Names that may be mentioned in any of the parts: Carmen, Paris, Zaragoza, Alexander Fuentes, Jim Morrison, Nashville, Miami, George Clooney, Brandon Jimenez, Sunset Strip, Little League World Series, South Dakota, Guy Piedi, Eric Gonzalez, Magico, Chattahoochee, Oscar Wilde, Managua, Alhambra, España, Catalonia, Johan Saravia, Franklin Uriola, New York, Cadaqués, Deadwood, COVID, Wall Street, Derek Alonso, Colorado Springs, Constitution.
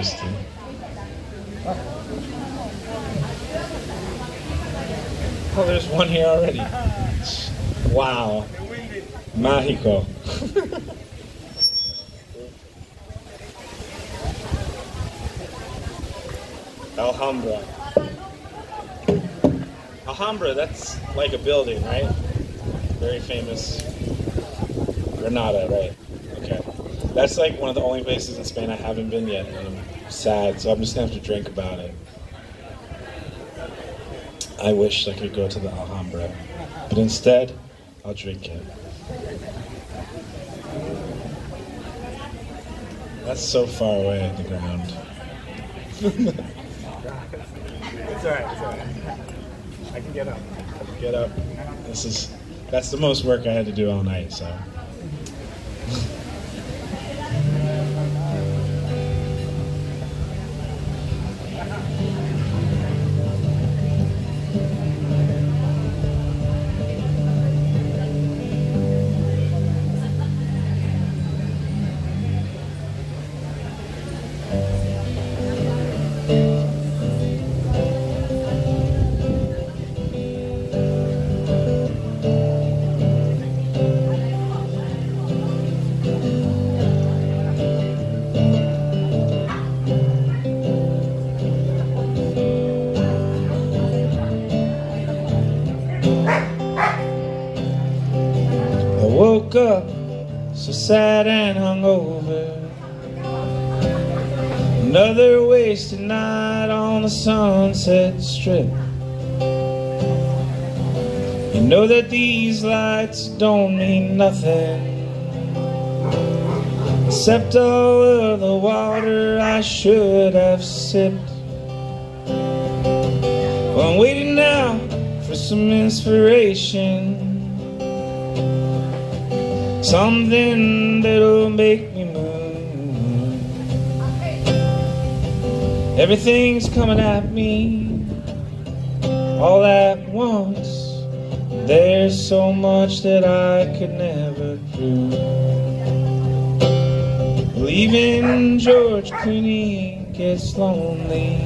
interesting. Oh, there's one here already. Wow. Magico. Alhambra. Alhambra, that's like a building, right? Very famous. Granada, right? Okay. That's like one of the only places in Spain I haven't been yet, and I'm sad, so I'm just gonna have to drink about it. I wish I could go to the Alhambra, but instead, I'll drink it. That's so far away at the ground. It's all right, it's all right. I can get up. Get up. That's the most work I had to do all night, so. Up, so sad and hungover. Another wasted night on the Sunset Strip. You know that these lights don't mean nothing, except all of the water I should have sipped. Well, I'm waiting now for some inspiration, something that'll make me move. Everything's coming at me all at once. There's so much that I could never prove. Well, even George Clooney gets lonely.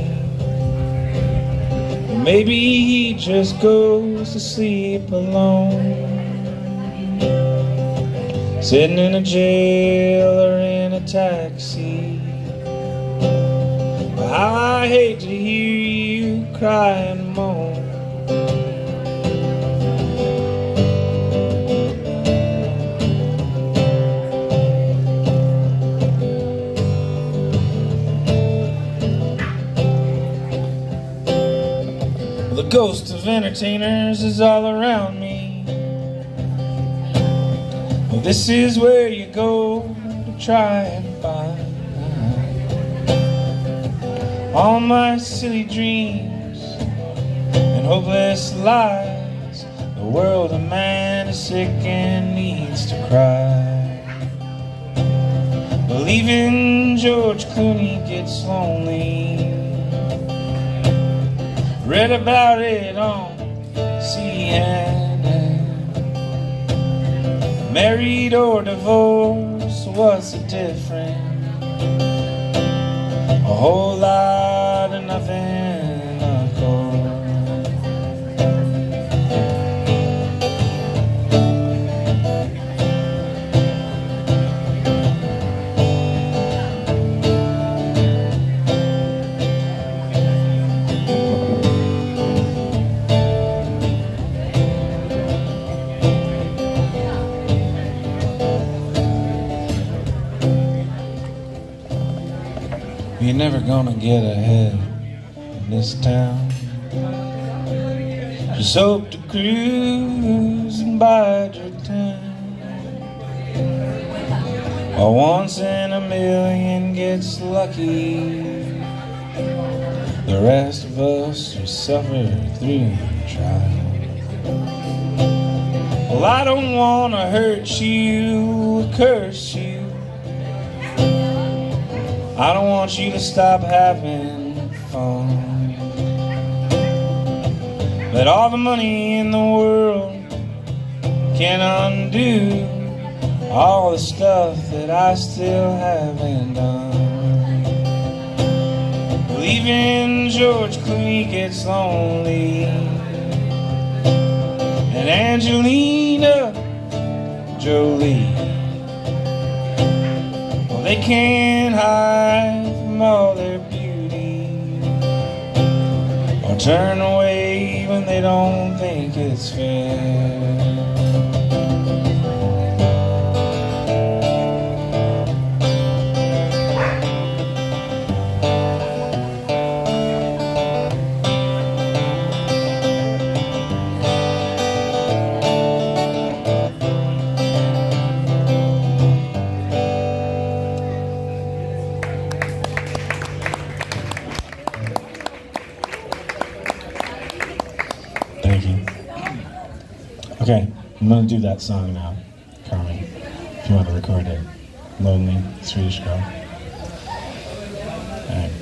Maybe he just goes to sleep alone, sitting in a jail or in a taxi. But how I hate to hear you cry and moan. The ghost of entertainers is all around me. This is where you go to try and find all my silly dreams and hopeless lies. The world of man is sick and needs to cry. Well, even George Clooney gets lonely. Read about it on CNN. Married or divorced, what's the difference? A whole lot of nothing, of course. You're never gonna get ahead in this town. Just hope to cruise and bide your time. Or once in a million gets lucky. The rest of us will suffer through trial. Well, I don't wanna hurt you, curse you. I don't want you to stop having fun. But all the money in the world can undo all the stuff that I still haven't done. leaving George Creek, it's lonely. And Angelina Jolie, well, they can't hide from all their beauty, or turn away when they don't think it's fair. Okay, I'm gonna do that song now, Carmen, if you want to record it. Lonely Swedish Girl. Alright.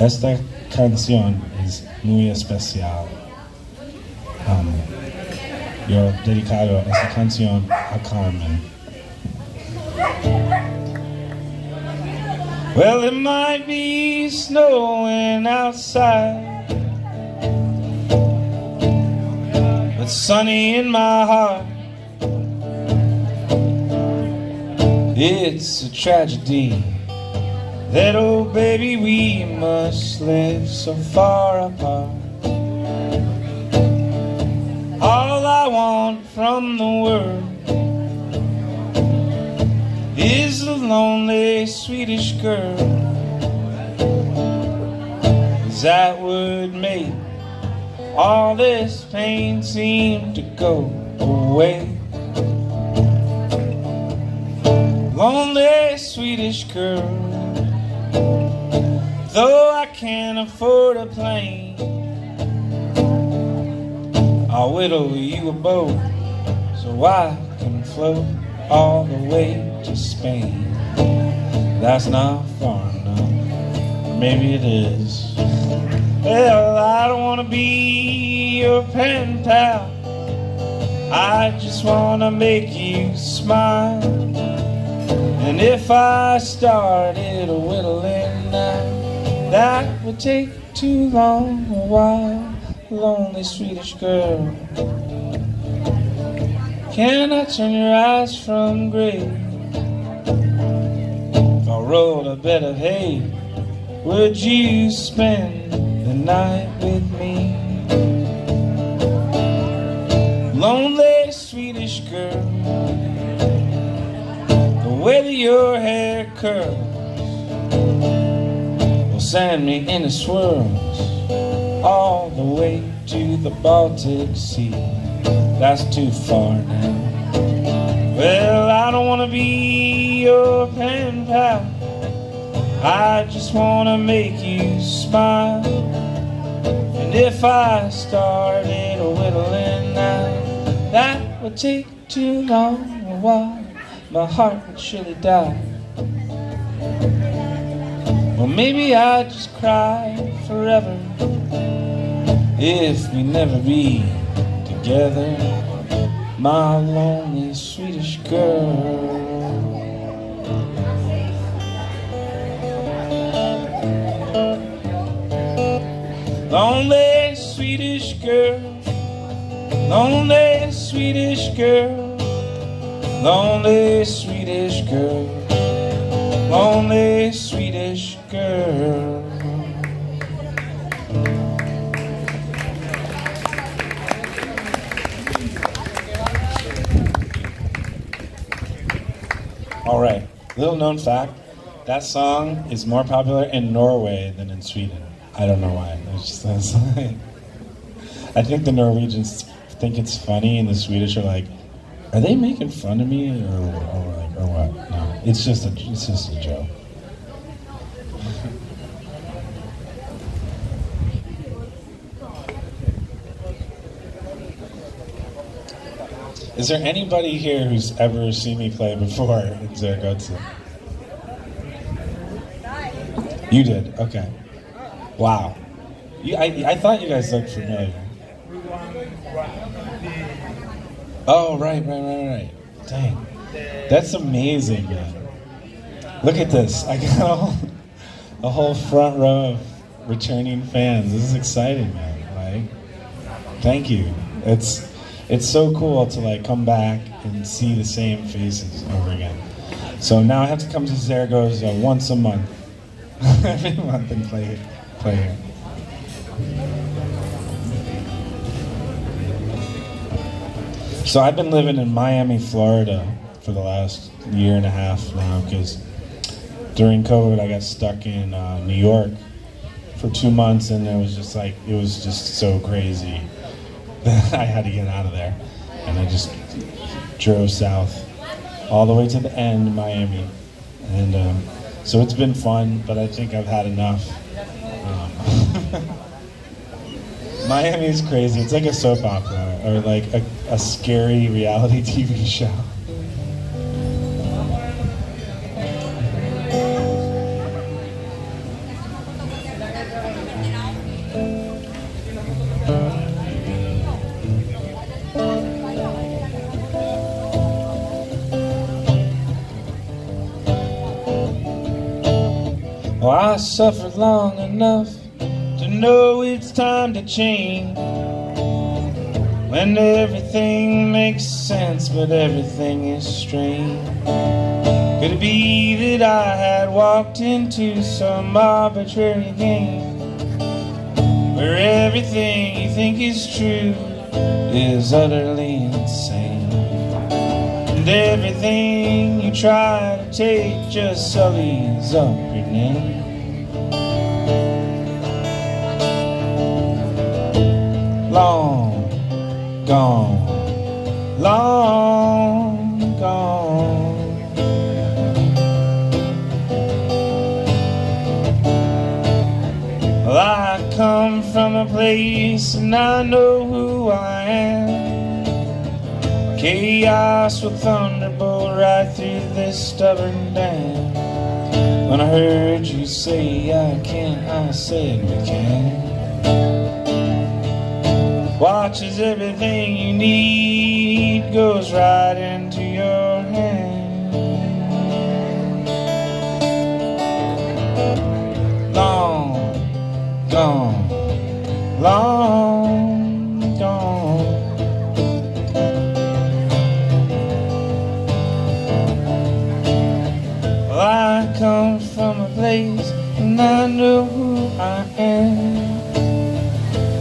Esta canción es muy especial. Yo dedicado esta canción a Carmen. Well, it might be snowing outside, sunny in my heart. It's a tragedy that, oh baby, we must live so far apart. All I want from the world is a lonely Swedish girl, 'cause that would make all this pain seemed to go away. Lonely Swedish girl, though I can't afford a plane, I'll whittle you a boat so I can float all the way to Spain. That's not far enough, maybe it is. Well, I don't want to be your pen pal, I just want to make you smile. And if I started whittling now, that would take too long a while. Lonely Swedish girl, can I turn your eyes from gray? If I rolled a bed of hay, would you spend the night with me? Lonely Swedish girl, the way that your hair curls will send me into swirls all the way to the Baltic Sea. That's too far now. Well, I don't want to be your pen pal, I just want to make you smile. And if I started whittling now, that would take too long a while. My heart would surely die. Well, maybe I'd just cry forever if we never be together. My lonely Swedish girl. Lonely Swedish girl, lonely Swedish girl, lonely Swedish girl, lonely Swedish girl. All right, little known fact, that song is more popular in Norway than in Sweden. I don't know why. Just, I think the Norwegians think it's funny, and the Swedish are like, "Are they making fun of me, or what?" No, it's just a joke. Is there anybody here who's ever seen me play before in Zaragoza? You did, okay. Wow. I thought you guys looked familiar. Oh, right. Dang. That's amazing, man. Look at this. I got all a whole front row of returning fans. This is exciting, man. Like, thank you. It's so cool to like come back and see the same faces over again. So now I have to come to Zaragoza once a month, every month, and play here. So I've been living in Miami, Florida for the last year and a half now, because during COVID I got stuck in New York for 2 months, and it was just so crazy that I had to get out of there, and I just drove south all the way to the end, Miami, and so it's been fun, but I think I've had enough. Miami is crazy. It's like a soap opera, or like a scary reality TV show. Oh, I suffered long enough to know it's time to change. When everything makes sense, but everything is strange. Could it be that I had walked into some arbitrary game, where everything you think is true is utterly insane, and everything you try to take just sullies up your name? Long gone, long gone. Well, I come from a place and I know who I am. Chaos will thunderbolt right through this stubborn dam. When I heard you say I can't, I said we can. Watches everything you need goes right into your hand. Long gone, long gone. Well, I come from a place and I know who I am.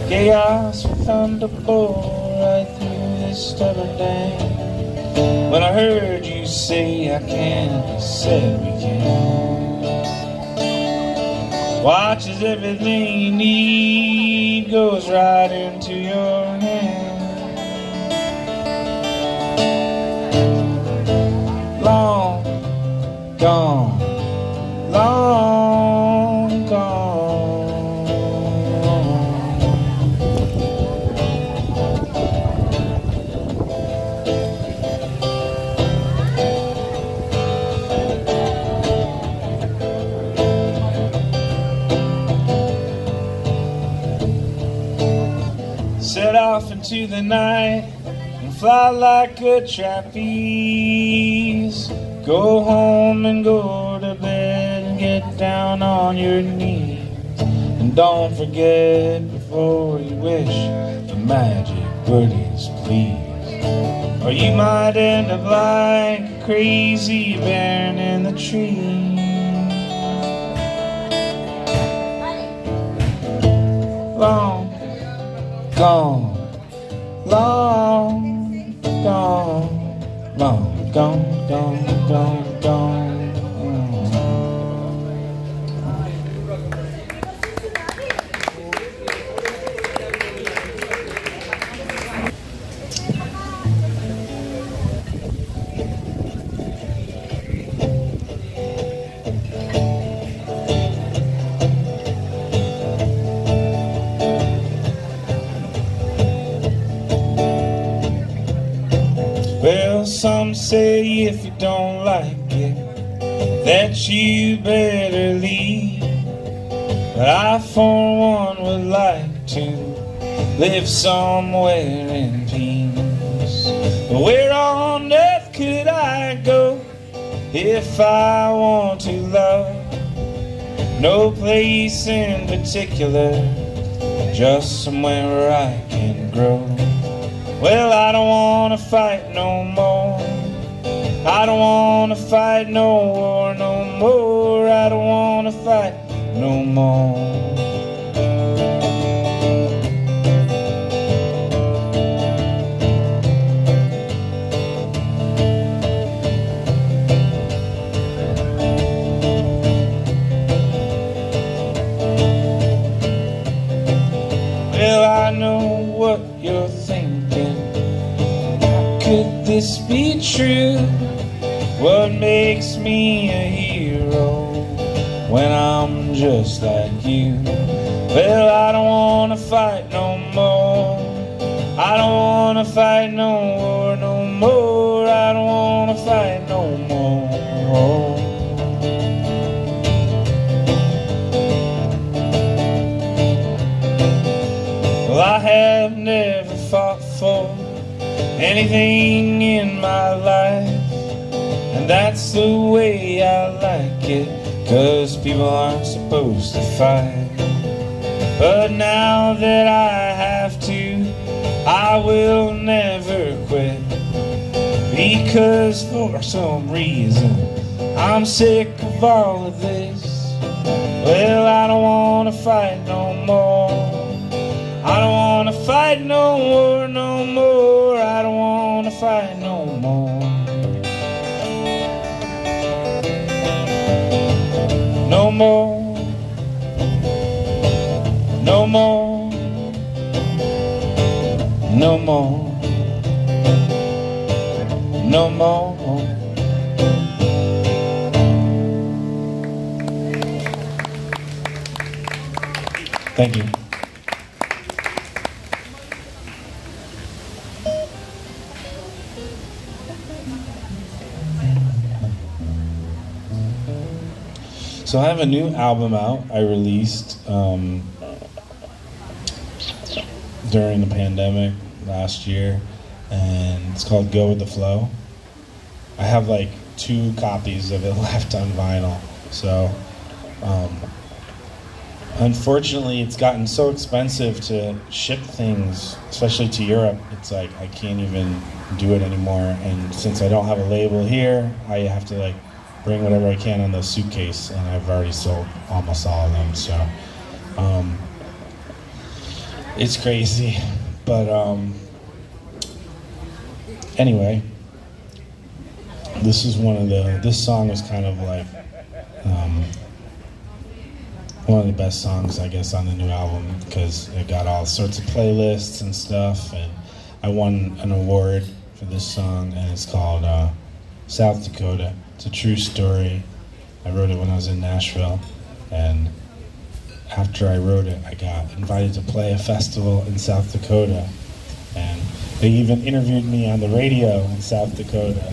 Chaos will thunderbolt right through this stubborn dam. When I heard you say I can, I said we can. Watch as everything you need goes right into your hand. Long gone, long gone. Off into the night and fly like a trapeze. Go home and go to bed and get down on your knees. And don't forget before you wish the magic birdies please. Or you might end up like a crazy baron in the tree. Long gone, long gone, long gone, gone, gone, gone. Some say if you don't like it, that you better leave. But I for one would like to live somewhere in peace. But where on earth could I go if I want to love? No place in particular, just somewhere where I can grow. Well, I don't wanna fight no more. I don't wanna fight no war no more. I don't wanna fight no more. This be true, what makes me a hero when I'm just like you? Well, I don't wanna fight no more. I don't wanna fight no war no more. I don't wanna fight no more. Well, I have never fought for anything in my life, and that's the way I like it, 'cause people aren't supposed to fight. But now that I have to, I will never quit, because for some reason I'm sick of all of this. Well, I don't wanna fight no more. I don't wanna fight no war no more. I don't wanna fight no more. No more. No more. No more. No more. Thank you. So I have a new album out I released during the pandemic last year, and it's called Go With The Flow. I have like 2 copies of it left on vinyl, so unfortunately it's gotten so expensive to ship things, especially to Europe. It's like I can't even do it anymore, and since I don't have a label here, I have to like bring whatever I can on the suitcase, and I've already sold almost all of them, so it's crazy. But anyway, this song was kind of like one of the best songs, I guess, on the new album, because it got all sorts of playlists and stuff, and I won an award for this song, and it's called South Dakota. It's a true story. I wrote it when I was in Nashville, and after I wrote it, I got invited to play a festival in South Dakota, and they even interviewed me on the radio in South Dakota.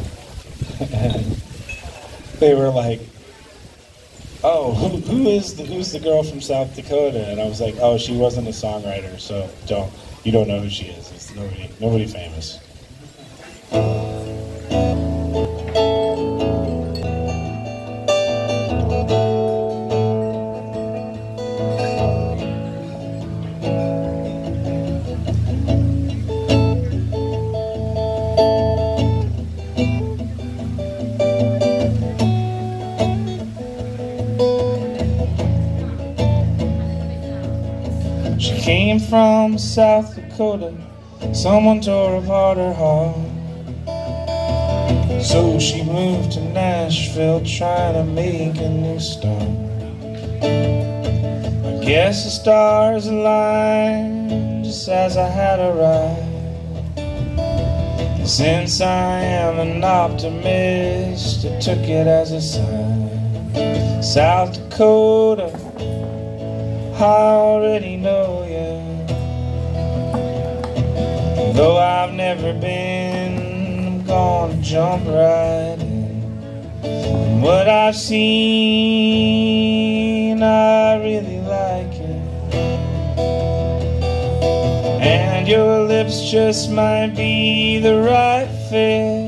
And they were like, "Oh, who's the girl from South Dakota?" And I was like, "Oh, she wasn't a songwriter, so you don't know who she is. It's nobody famous." From South Dakota, someone tore apart her heart, so she moved to Nashville trying to make a new start. I guess the stars aligned just as I had arrived, and since I am an optimist, I took it as a sign. South Dakota, I already know you. Though I've never been, I'm gonna jump right in. And what I've seen, I really like it. And your lips just might be the right fit.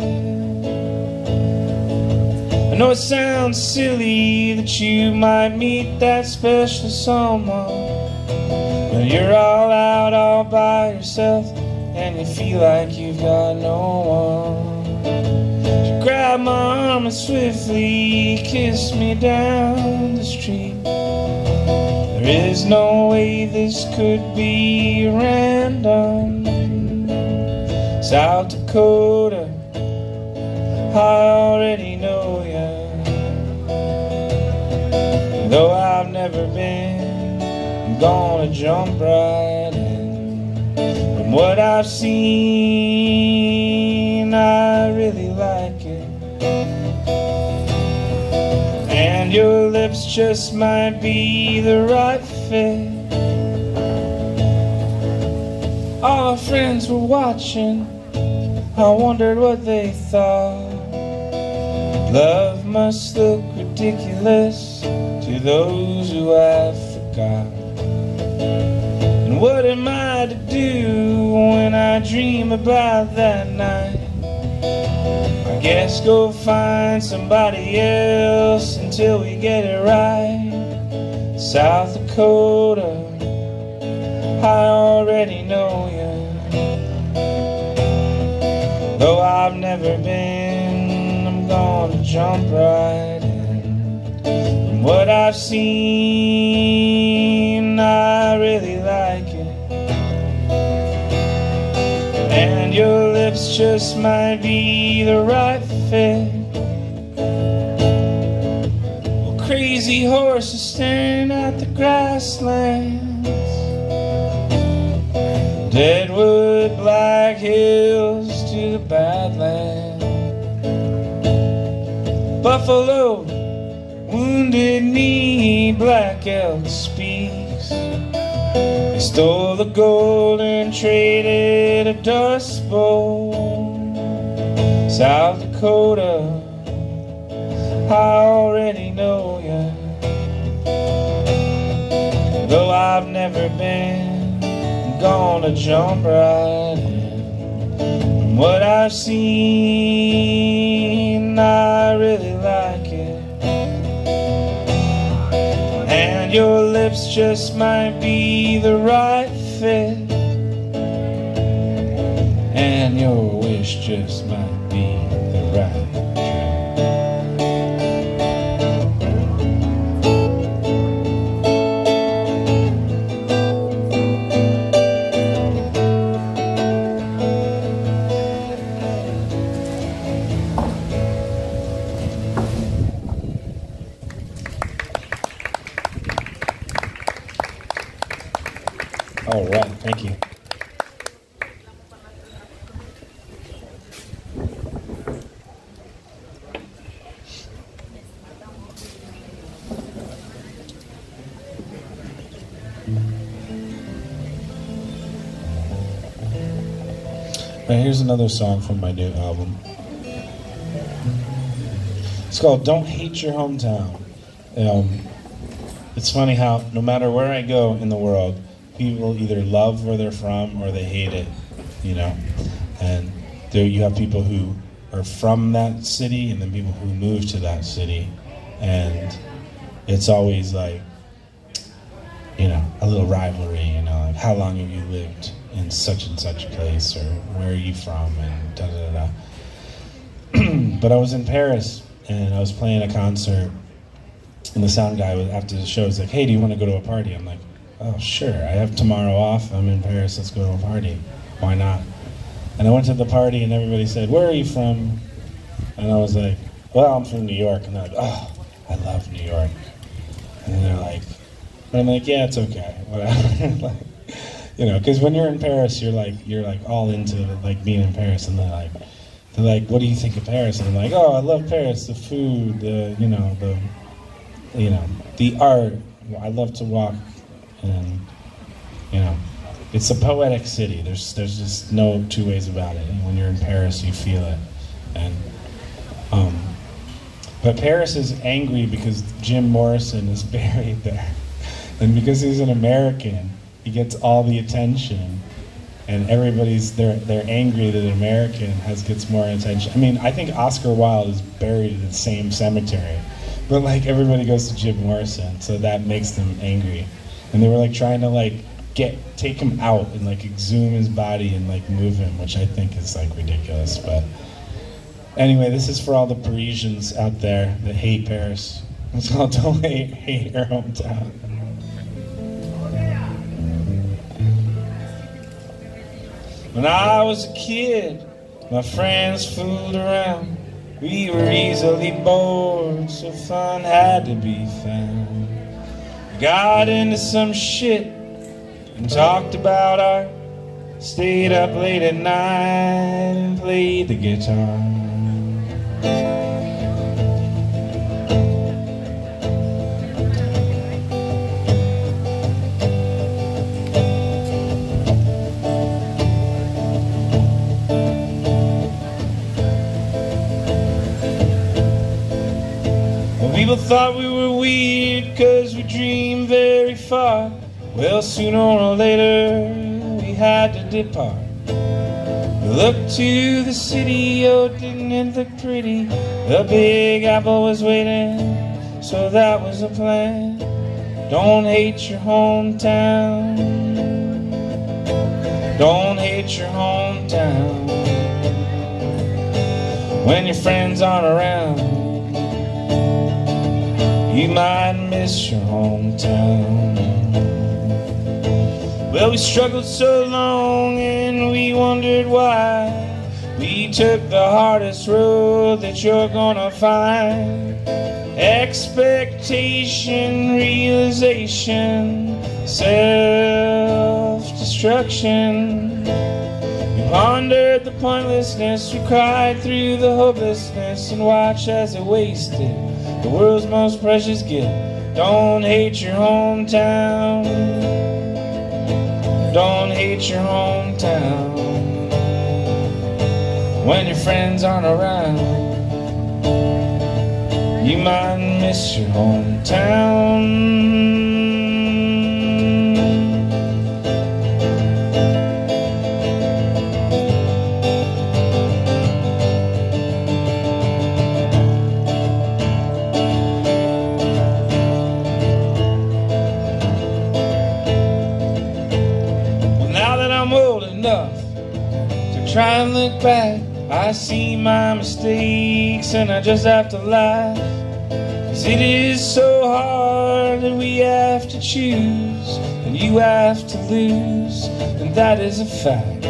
know it sounds silly that you might meet that special someone, but you're all out all by yourself and you feel like you've got no one. So grab my arm and swiftly kiss me down the street. There is no way this could be random. South Dakota, I already know ya. Though I've never been, I'm gonna jump right in. From what I've seen, I really like it. And your lips just might be the right fit. Our friends were watching, I wondered what they thought. Love must look ridiculous to those who I've forgot. And what am I to do when I dream about that night? I guess go find somebody else until we get it right. South Dakota, I already know ya. Though I've never been, I'm gonna jump right in. From what I've seen, I really like it. And your lips just might be the right fit. Well, crazy horses staring at the grasslands, Deadwood, Black Hills to the Badlands, Buffalo, Wounded Knee, Black Elk speaks. They stole the gold and traded a dust bowl. South Dakota, I already know ya. Though I've never been, gonna jump right in. From what I've seen, I really like it. And your lips just might be the right fit. And your wish just might be the right fit. Here's another song from my new album. It's called Don't Hate Your Hometown. It's funny how no matter where I go in the world, people either love where they're from or they hate it, you know. And there you have people who are from that city and then people who move to that city. And it's always like, you know, a little rivalry, you know, like how long have you lived in such and such a place, or where are you from, and da da da da. But I was in Paris, and I was playing a concert, and the sound guy, after the show, was like, hey, do you want to go to a party? I'm like, oh, sure, I have tomorrow off, I'm in Paris, let's go to a party, why not? And I went to the party, and everybody said, where are you from? And I was like, well, I'm from New York. And they're like, oh, I love New York. And they're like, but I'm like, yeah, it's okay, whatever. Like, you know, because when you're in Paris, you're like all into it, like being in Paris, and they're like, what do you think of Paris? And I'm like, oh, I love Paris, the food, the art. I love to walk, and you know, it's a poetic city. There's just no two ways about it. And when you're in Paris, you feel it. And but Paris is angry because Jim Morrison is buried there, and because he's an American, he gets all the attention, and everybody's they're angry that an American gets more attention. I mean, I think Oscar Wilde is buried in the same cemetery, but like everybody goes to Jim Morrison, so that makes them angry. And they were like trying to like take him out and like exhume his body and like move him, which I think is like ridiculous. But anyway, this is for all the Parisians out there that hate Paris. So don't hate your hometown. When I was a kid, my friends fooled around. We were easily bored, so fun had to be found. We got into some shit and talked about art. Stayed up late at night and played the guitar. People thought we were weird, cause we dreamed very far. Well, sooner or later, we had to depart. We looked to the city, oh, didn't it look pretty? The Big Apple was waiting, so that was the plan. Don't hate your hometown. Don't hate your hometown. When your friends aren't around, you might miss your hometown. Well, we struggled so long and we wondered why. We took the hardest road that you're gonna find. Expectation, realization, self-destruction. We pondered the pointlessness, we cried through the hopelessness, and watched as it wasted the world's most precious gift. Don't hate your hometown. Don't hate your hometown. When your friends aren't around, you might miss your hometown. Try and look back, I see my mistakes and I just have to lie. 'Cause it is so hard and we have to choose, and you have to lose, and that is a fact.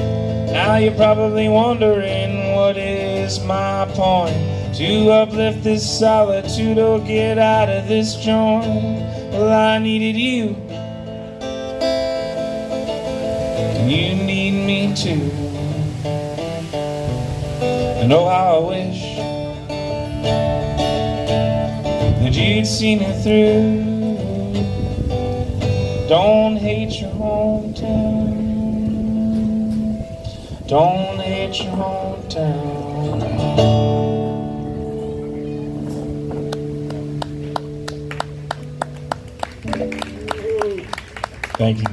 Now you're probably wondering, what is my point? To uplift this solitude or get out of this joint? Well, I needed you, and you need me too. And oh, how I wish that you'd seen it through. Don't hate your hometown. Don't hate your hometown. Thank you.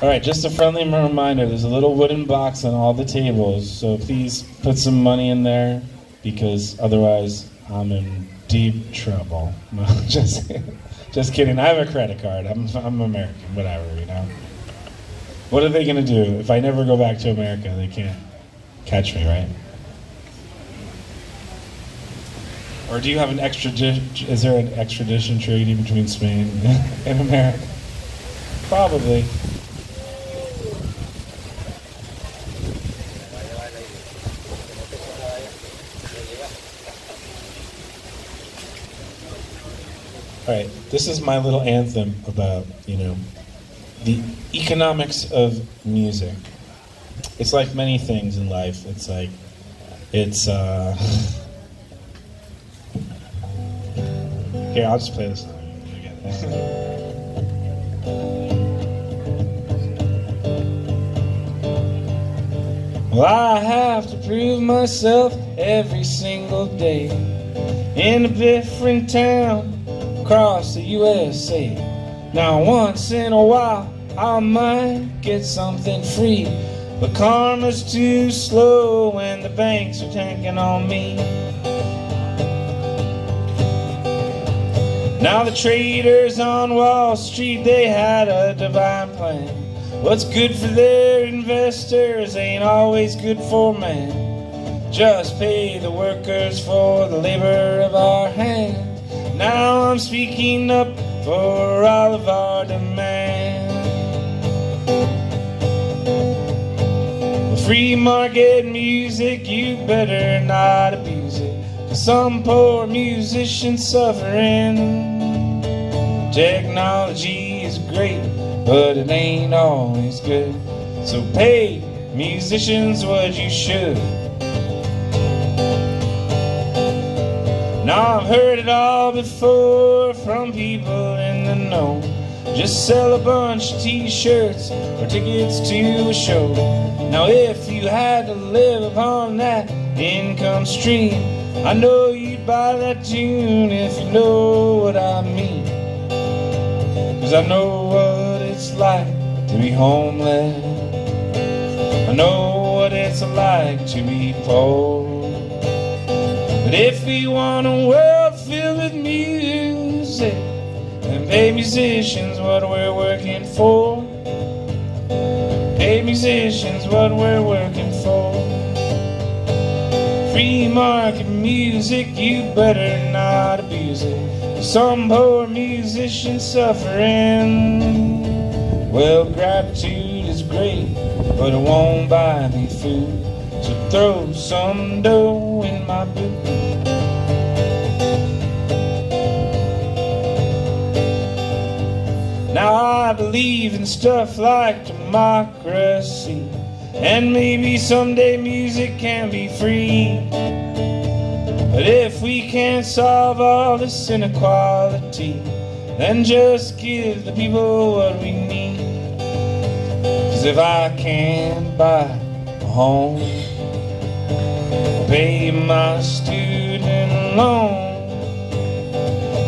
All right, just a friendly reminder, there's a little wooden box on all the tables, so please put some money in there, because otherwise I'm in deep trouble. No, just kidding, I have a credit card, I'm American, whatever, you know. What are they gonna do? If I never go back to America, they can't catch me, right? Or do you have an extradition, is there an extradition treaty between Spain and America? Probably. All right, this is my little anthem about, you know, the economics of music. It's like many things in life. It's like, here, I'll just play this song. Forget it. Well, I have to prove myself every single day in a different town across the USA. Now once in a while I might get something free, but karma's too slow and the banks are tanking on me. Now the traders on Wall Street, they had a divine plan. What's good for their investors ain't always good for man. Just pay the workers for the labor of our hands. Now I'm speaking up for all of our demand. The free market music, you better not abuse it. For some poor musician suffering. Technology is great, but it ain't always good. So pay musicians what you should. Now I've heard it all before from people in the know. Just sell a bunch of t-shirts or tickets to a show. Now if you had to live upon that income stream, I know you'd buy that tune if you know what I mean. Cause I know what it's like to be homeless. I know what it's like to be poor. But if we want a world filled with music, then pay musicians what we're working for. Pay musicians what we're working for. Free market music, you better not abuse it. Some poor musician suffering. Well, gratitude is great, but it won't buy me food. So throw some dough in my boot. Now I believe in stuff like democracy, and maybe someday music can be free. But if we can't solve all this inequality, then just give the people what we need. Cause if I can't buy a home, pay my student loan,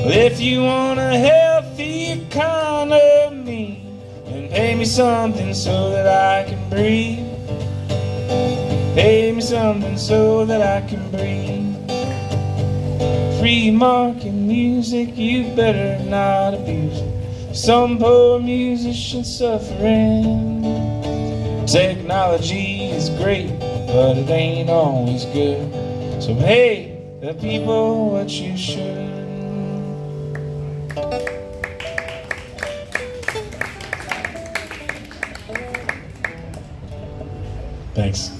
well, if you want a healthy economy, then pay me something so that I can breathe. Pay me something so that I can breathe. Free market music, you better not abuse it. Some poor musician suffering. Technology is great, but it ain't always good. So pay the people what you should. Thanks.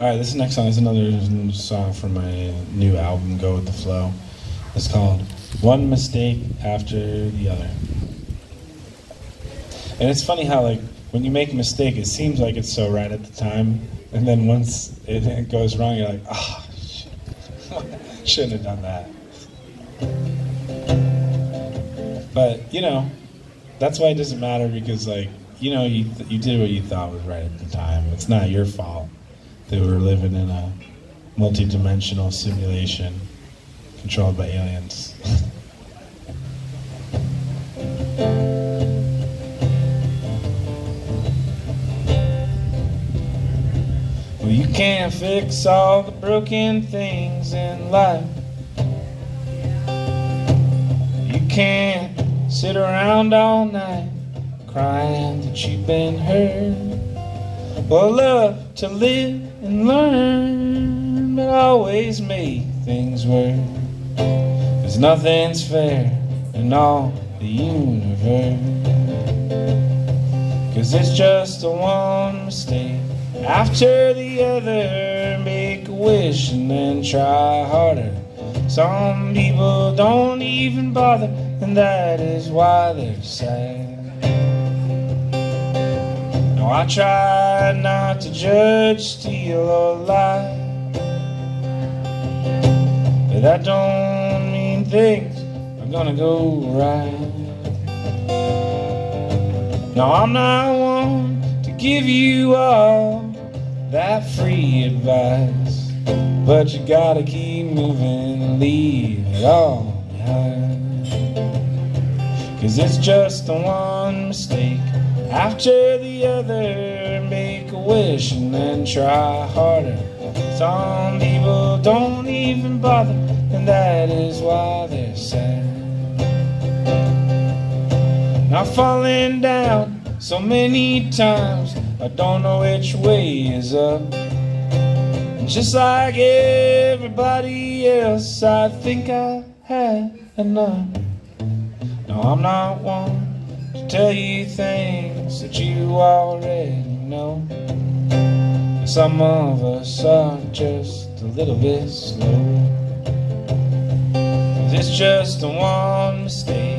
Alright, this next song is another song from my new album, Go With The Flow. It's called One Mistake After The Other. And it's funny how, like, when you make a mistake, it seems like it's so right at the time. And then once it goes wrong, you're like, ah, oh, shouldn't have done that. But, you know, that's why it doesn't matter because, like, you know, you did what you thought was right at the time. It's not your fault. They were living in a multi-dimensional simulation controlled by aliens. Well, you can't fix all the broken things in life. You can't sit around all night crying that you've been hurt. Well, love to live and learn, but always make things work. Cause nothing's fair in all the universe. Cause it's just a one mistake after the other. Make a wish and then try harder. Some people don't even bother, and that is why they're sad. I try not to judge, steal, or lie, but that don't mean things are gonna go right. Now I'm not one to give you all thy free advice, but you gotta keep moving and leave it all behind. Cause it's just the one mistake after the other, make a wish and then try harder. Some people don't even bother, and that is why they're sad. Now falling down so many times, I don't know which way is up. And just like everybody else, I think I had enough. No, I'm not one to tell you things that you already know. Some of us are just a little bit slow. It's just the one mistake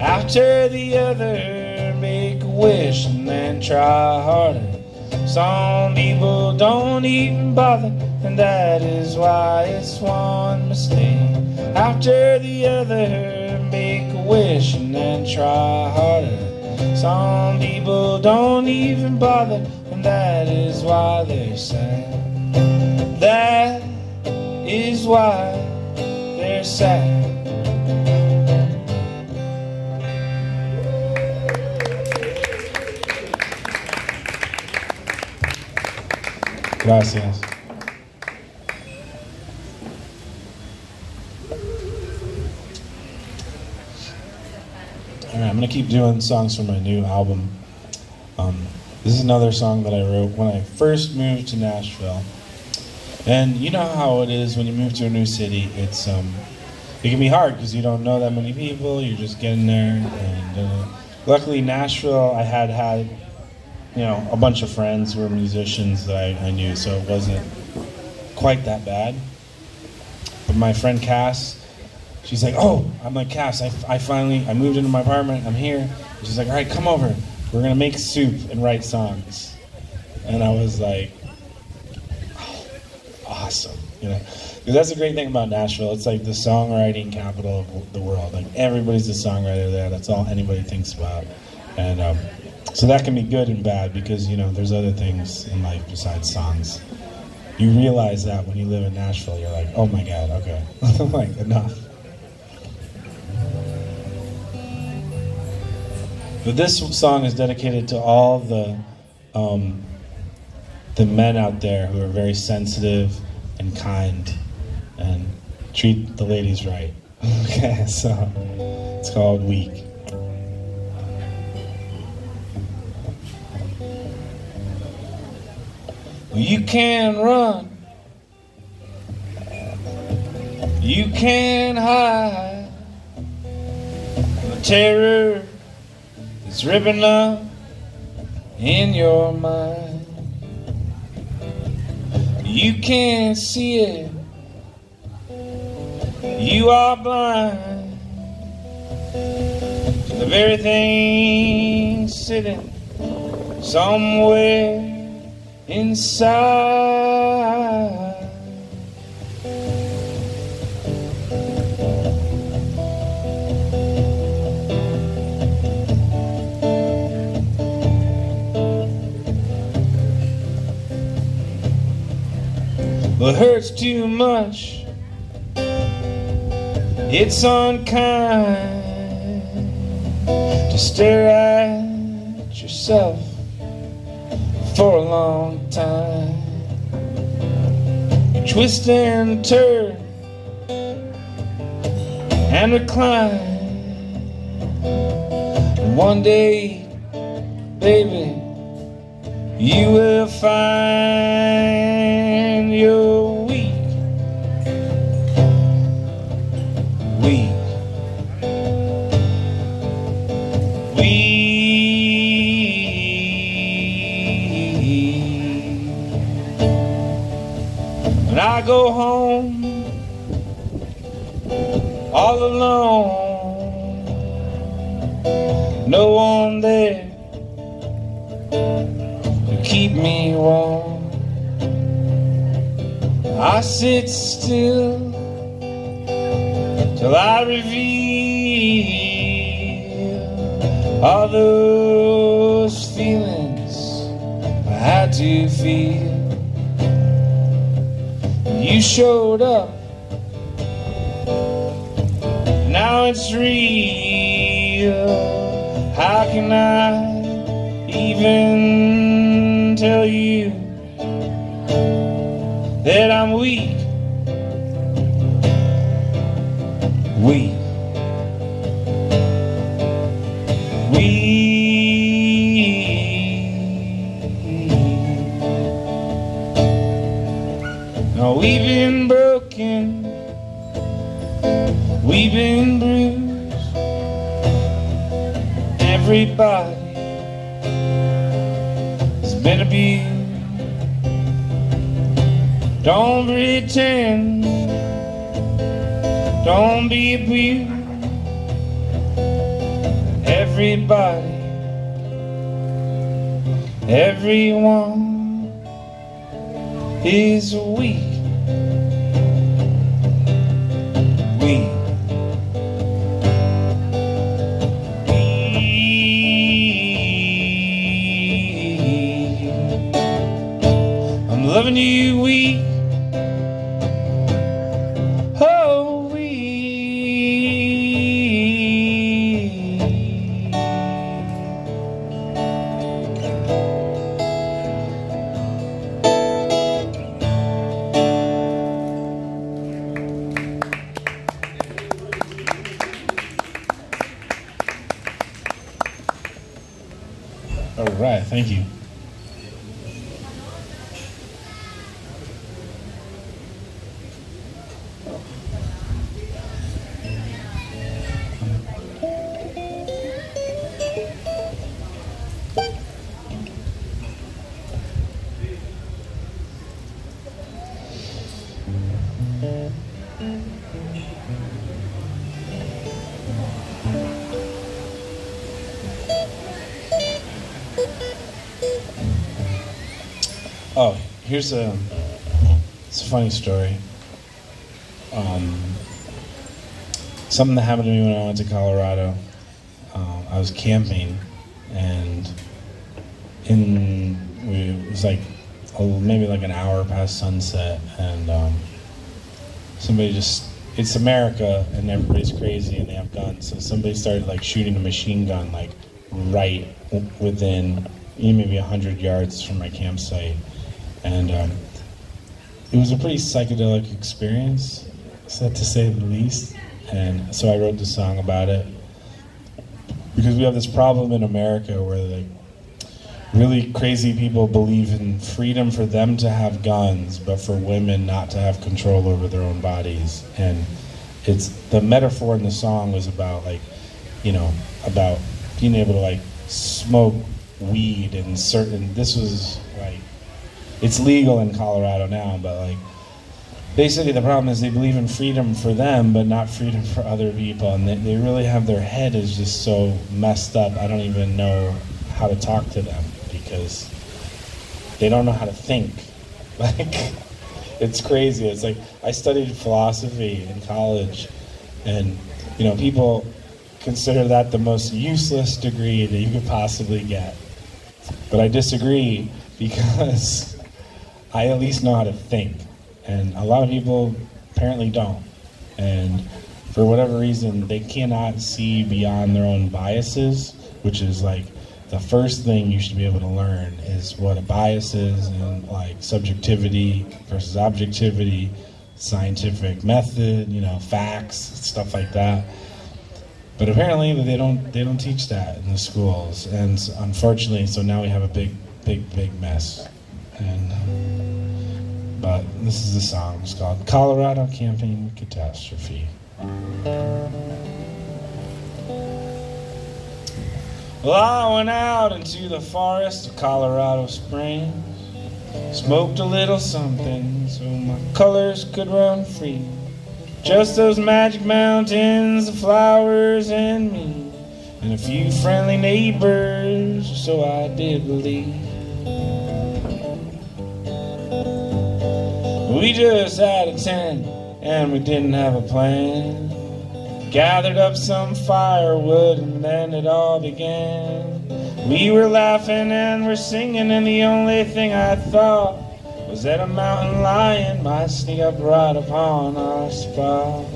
after the other, make a wish and then try harder. Some people don't even bother, and that is why it's one mistake after the other, make a wish and then try harder. Some people don't even bother, and that is why they're sad. That is why they're sad. Gracias. All right, I'm gonna keep doing songs from my new album. This is another song that I wrote when I first moved to Nashville. And you know how it is when you move to a new city, it's it can be hard because you don't know that many people. You're just getting there, and luckily Nashville, I had you know, a bunch of friends who were musicians that I knew, so it wasn't quite that bad. But my friend Cass, she's like, oh, I'm like, Cass, I finally moved into my apartment, I'm here. And she's like, all right, come over. We're gonna make soup and write songs. And I was like, oh, awesome, you know? Because that's the great thing about Nashville. It's like the songwriting capital of the world. Like, everybody's a songwriter there. That's all anybody thinks about. And, so that can be good and bad because, you know, there's other things in life besides songs. You realize that when you live in Nashville, you're like, oh my God, okay, like, enough. But this song is dedicated to all the men out there who are very sensitive and kind and treat the ladies right. Okay, so it's called Weak. You can run, you can hide, the terror is ripping up in your mind. You can't see it, you are blind to the very thing sitting somewhere inside. Well, it hurts too much, it's unkind to stare at yourself for a long time. You twist and turn and recline, and one day, baby, you will find you're weak. Weak. I go home all alone, no one there to keep me warm. I sit still till I reveal all those feelings I had to feel. you showed up. Now it's real. How can I even tell you that I'm weak? We've been broken, we've been bruised. Everybody has been abused. Don't pretend, don't be abused. Everybody, everyone is weak. I'm loving you weak. Oh, weak. All right, thank you. Here's a, it's a funny story. Something that happened to me when I went to Colorado. I was camping, and it was like maybe like an hour past sunset, and somebody it's America, and everybody's crazy, and they have guns. So somebody started like shooting a machine gun like right within maybe 100 yards from my campsite. And it was a pretty psychedelic experience, to say the least. And so I wrote this song about it, because we have this problem in America where like really crazy people believe in freedom for them to have guns, but for women not to have control over their own bodies. And it's the metaphor in the song was about about being able to smoke weed and this was like, it's legal in Colorado now, but basically the problem is they believe in freedom for them, but not freedom for other people, and they really have, their head is just so messed up, I don't even know how to talk to them, because they don't know how to think. It's crazy. It's like, I studied philosophy in college, and people consider that the most useless degree that you could possibly get, but I disagree, because I at least know how to think, and a lot of people apparently don't, and for whatever reason they cannot see beyond their own biases, which is like the first thing you should be able to learn is what a bias is, and subjectivity versus objectivity, scientific method, facts, stuff like that. But apparently they don't teach that in the schools, and unfortunately, so now we have a big mess. And but this is the song. It's called Colorado Camping Catastrophe. Well, I went out into the forest of Colorado Springs, smoked a little something so my colors could run free. Just those magic mountains, the flowers and me, and a few friendly neighbors, so I did believe. We just had a tent and we didn't have a plan. Gathered up some firewood and then it all began. We were laughing and we're singing, and the only thing I thought Was that a mountain lion might sneak up right upon our spot?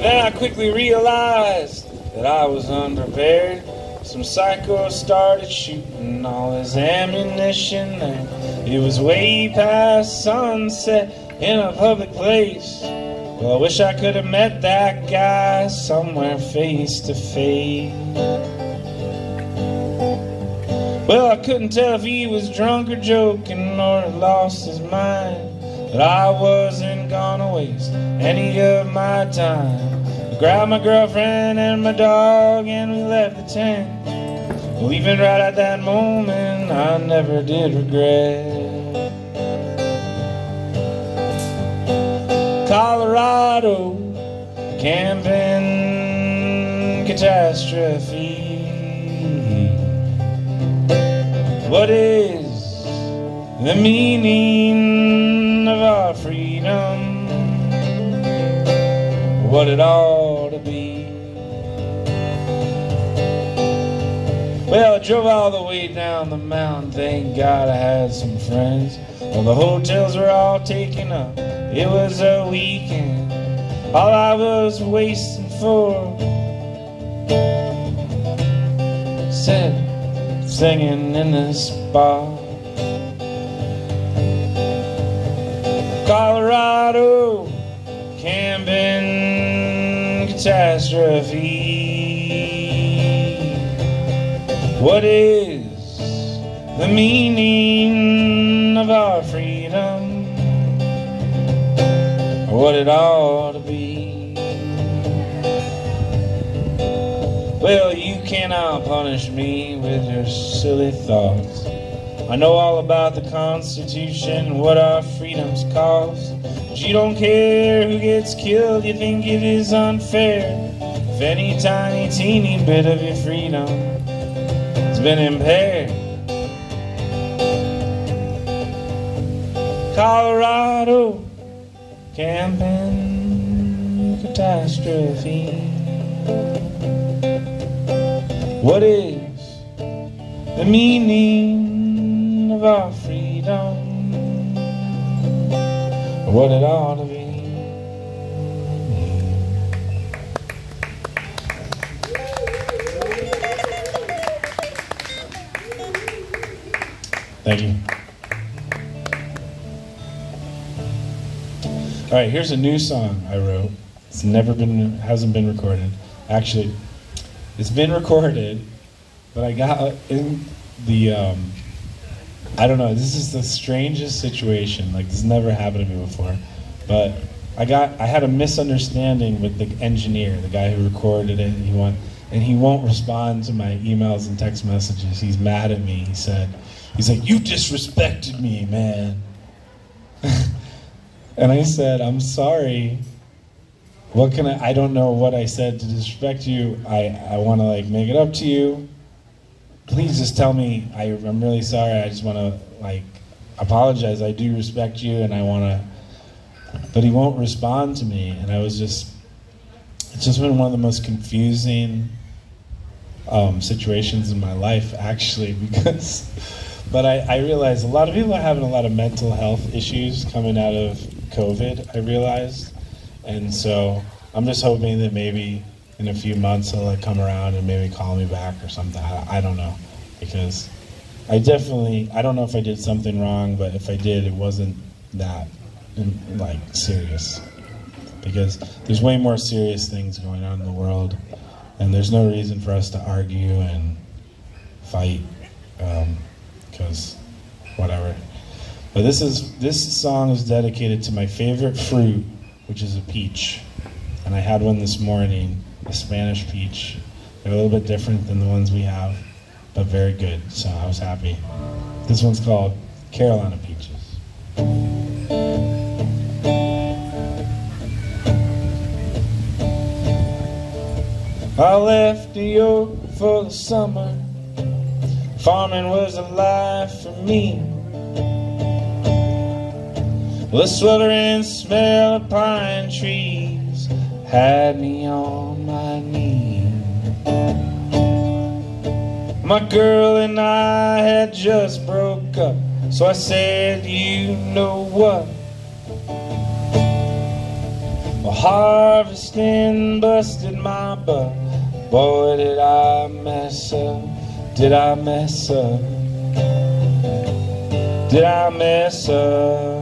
Then I quickly realized that I was unprepared. Some psycho started shooting all his ammunition there. It was way past sunset in a public place. Well, I wish I could have met that guy somewhere face to face. Well, I couldn't tell if he was drunk or joking or had lost his mind. But I wasn't gonna waste any of my time. I grabbed my girlfriend and my dog and we left the tent. Well, even right at that moment, I never did regret. Colorado, camping catastrophe. What is the meaning of our freedom? What it ought to be. Well, I drove all the way down the mountain. Thank God I had some friends. Well, the hotels were all taken up. It was a weekend, all I was wasting for. Said, singing in this bar. Colorado, camping catastrophe. What is the meaning of our freedom? What it ought to be. Well, you cannot punish me with your silly thoughts. I know all about the Constitution and what our freedoms cost. But you don't care who gets killed, you think it is unfair. If any tiny teeny bit of your freedom has been impaired. Colorado, camping catastrophe. What is the meaning of our freedom? What it ought to be. Thank you. All right, here's a new song I wrote. It's never been, hasn't been recorded. Actually, it's been recorded, but I got in the, I don't know, this is the strangest situation. Like, this never happened to me before. But I had a misunderstanding with the engineer, the guy who recorded it, and he won't respond to my emails and text messages. He's mad at me, he said. He's like, you disrespected me, man. And I said, I'm sorry. What can I don't know what I said to disrespect you. I want to like make it up to you. Please just tell me, I'm really sorry. I just want to like apologize. I do respect you and I want to, but he won't respond to me. And it's just been one of the most confusing situations in my life actually, because, but I realized a lot of people are having a lot of mental health issues coming out of COVID, I realized. And so I'm just hoping that maybe in a few months he'll like come around and maybe call me back or something. I don't know, because I don't know if I did something wrong, but if I did, it wasn't that like serious, because there's way more serious things going on in the world and there's no reason for us to argue and fight. Because whatever. But this song is dedicated to my favorite fruit, which is a peach. And I had one this morning, a Spanish peach. They're a little bit different than the ones we have, but very good, so I was happy. This one's called Carolina Peaches. I left New York for the summer. Farming was a life for me. The sweltering smell of pine trees had me on my knees. My girl and I had just broke up, so I said, you know what? Well, harvesting busted my butt. Boy, did I mess up, did I mess up, did I mess up?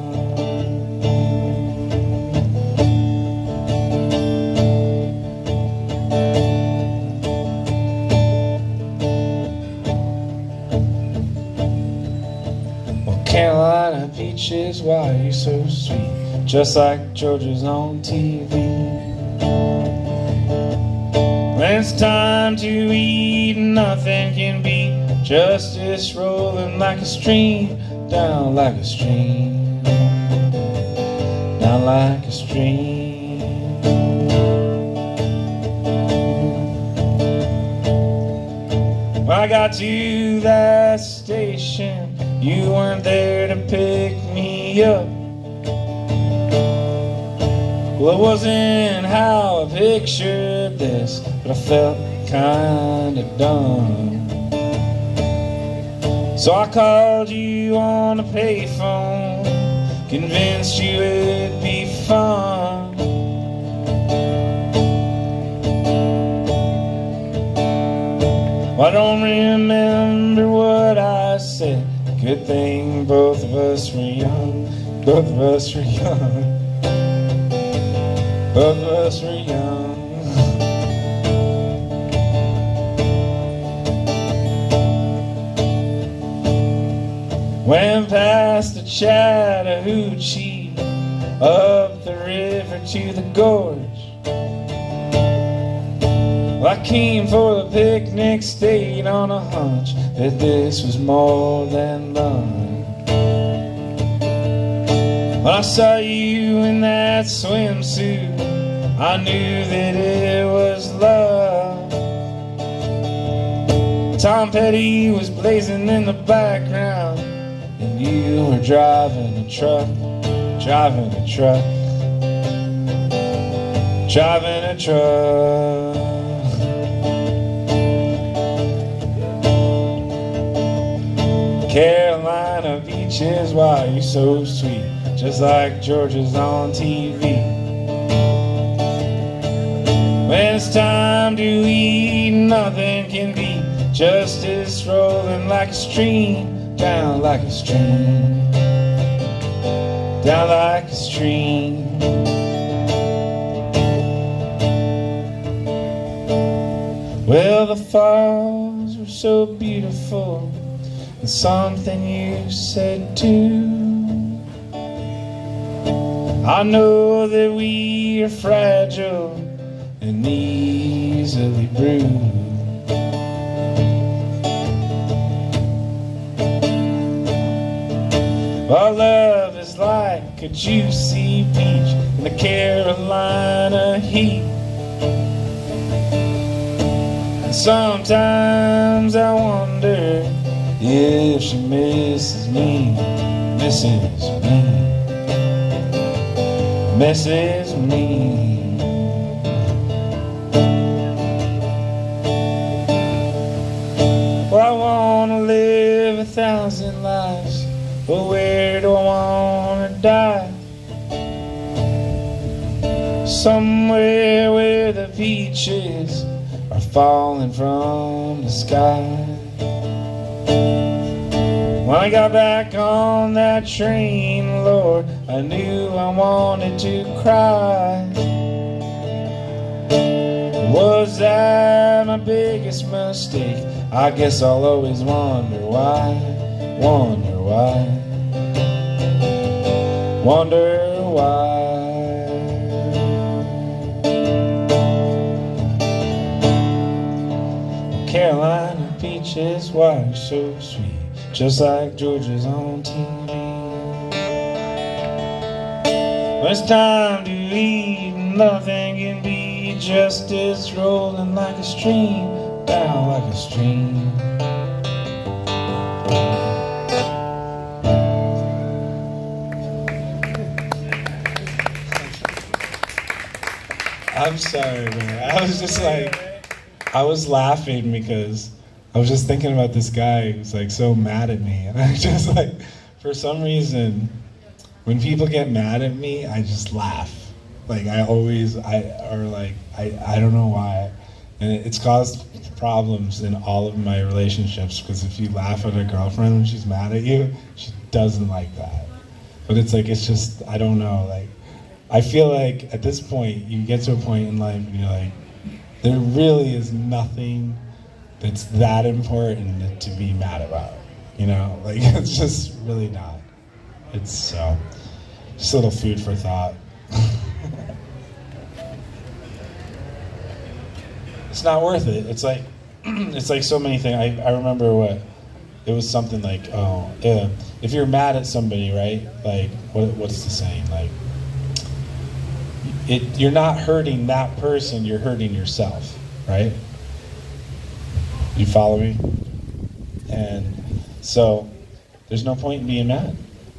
Carolina peaches, why are you so sweet? Just like Georgia's on TV. It's time to eat, nothing can beat justice rolling like a stream, down like a stream, down like a stream. When I got to that station, you weren't there to pick me up. Well, it wasn't how I pictured this, but I felt kinda dumb. So I called you on the payphone, convinced you it'd be fun. I don't remember what I said. Good thing both of us were young. Both of us were young. Both of us were young. Went past the Chattahoochee, up the river to the gorge. I came for the picnic, stayed on a hunch that this was more than fun. When I saw you in that swimsuit, I knew that it was love. Tom Petty was blazing in the background, and you were driving a truck, driving a truck, driving a truck. Carolina beaches, why are you so sweet? Just like Georgia's on TV. When it's time to eat, nothing can be justice rolling like a stream, down like a stream, down like a stream. Well, the falls were so beautiful, and something you said too. I know that we are fragile and easily bruised. Our love is like a juicy peach in the Carolina heat. And sometimes I wonder if she misses me, misses me, misses me. Well, I wanna live 1,000 lives, but where do I wanna die? Somewhere where the peaches are falling from the sky. When I got back on that train, Lord, I knew I wanted to cry. Was that my biggest mistake? I guess I'll always wonder why, wonder why, wonder why. Carolina peaches, why are so sweet? Just like Georgia's on TV. When it's time to eat, nothing can be justice rolling like a stream, down like a stream. I'm sorry, man. I was just like, I was laughing because I was just thinking about this guy who's like so mad at me, and I'm just like, for some reason, when people get mad at me, I just laugh. Like I don't know why, and it's caused problems in all of my relationships, because if you laugh at a girlfriend when she's mad at you, she doesn't like that. But it's like, it's just, I don't know, like, I feel like at this point, you get to a point in life and you're like, there really is nothing that's that important to be mad about, you know? Like, it's just really not. It's so, just a little food for thought. It's not worth it. It's like, it's like so many things. I remember what, it was something like, oh, yeah, if you're mad at somebody, right? Like, what's the saying? Like, you're not hurting that person, you're hurting yourself, right? You follow me? And so there's no point in being mad,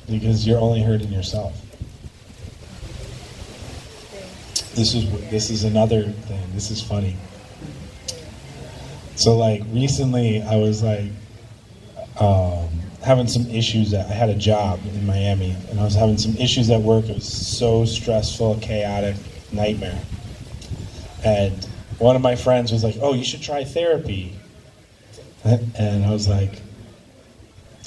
because you're only hurting yourself. This is another thing. This is funny. So like recently I was like having some issues. I had a job in Miami and I was having some issues at work. It was so stressful, chaotic, nightmare. And one of my friends was like, oh, you should try therapy. And I was like,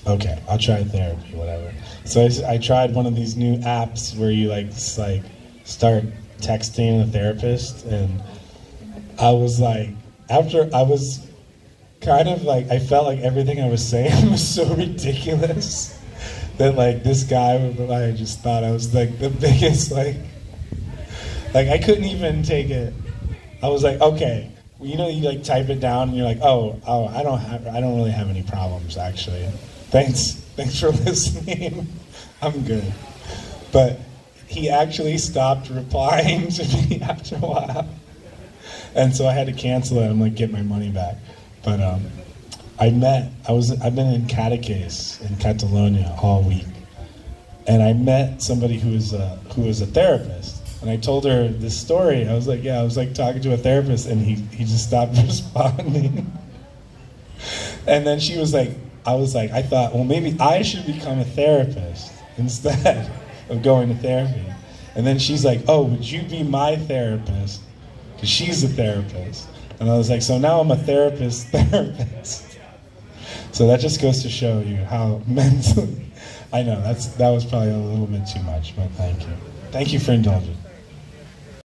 okay, I'll try therapy, whatever. So I tried one of these new apps where you like start texting a therapist, and I was like, after I was kind of like, I felt like everything I was saying was so ridiculous that like this guy would like, I just thought I was like the biggest, like I couldn't even take it. I was like, okay, you know, you like type it down and you're like, oh, I don't really have any problems actually. Thanks for listening. I'm good. But he actually stopped replying to me after a while. And so I had to cancel it. I'm like, get my money back. But I've been in Cadaqués in Catalonia all week, and I met somebody who was a therapist. And I told her this story. I was like, yeah, I was like talking to a therapist, and he just stopped responding. And then she was like, I thought, well, maybe I should become a therapist instead of going to therapy. And then she's like, oh, would you be my therapist? She's a therapist. And I was like, so now I'm a therapist. So that just goes to show you how mentally, I know that was probably a little bit too much, but thank you. Thank you for indulging.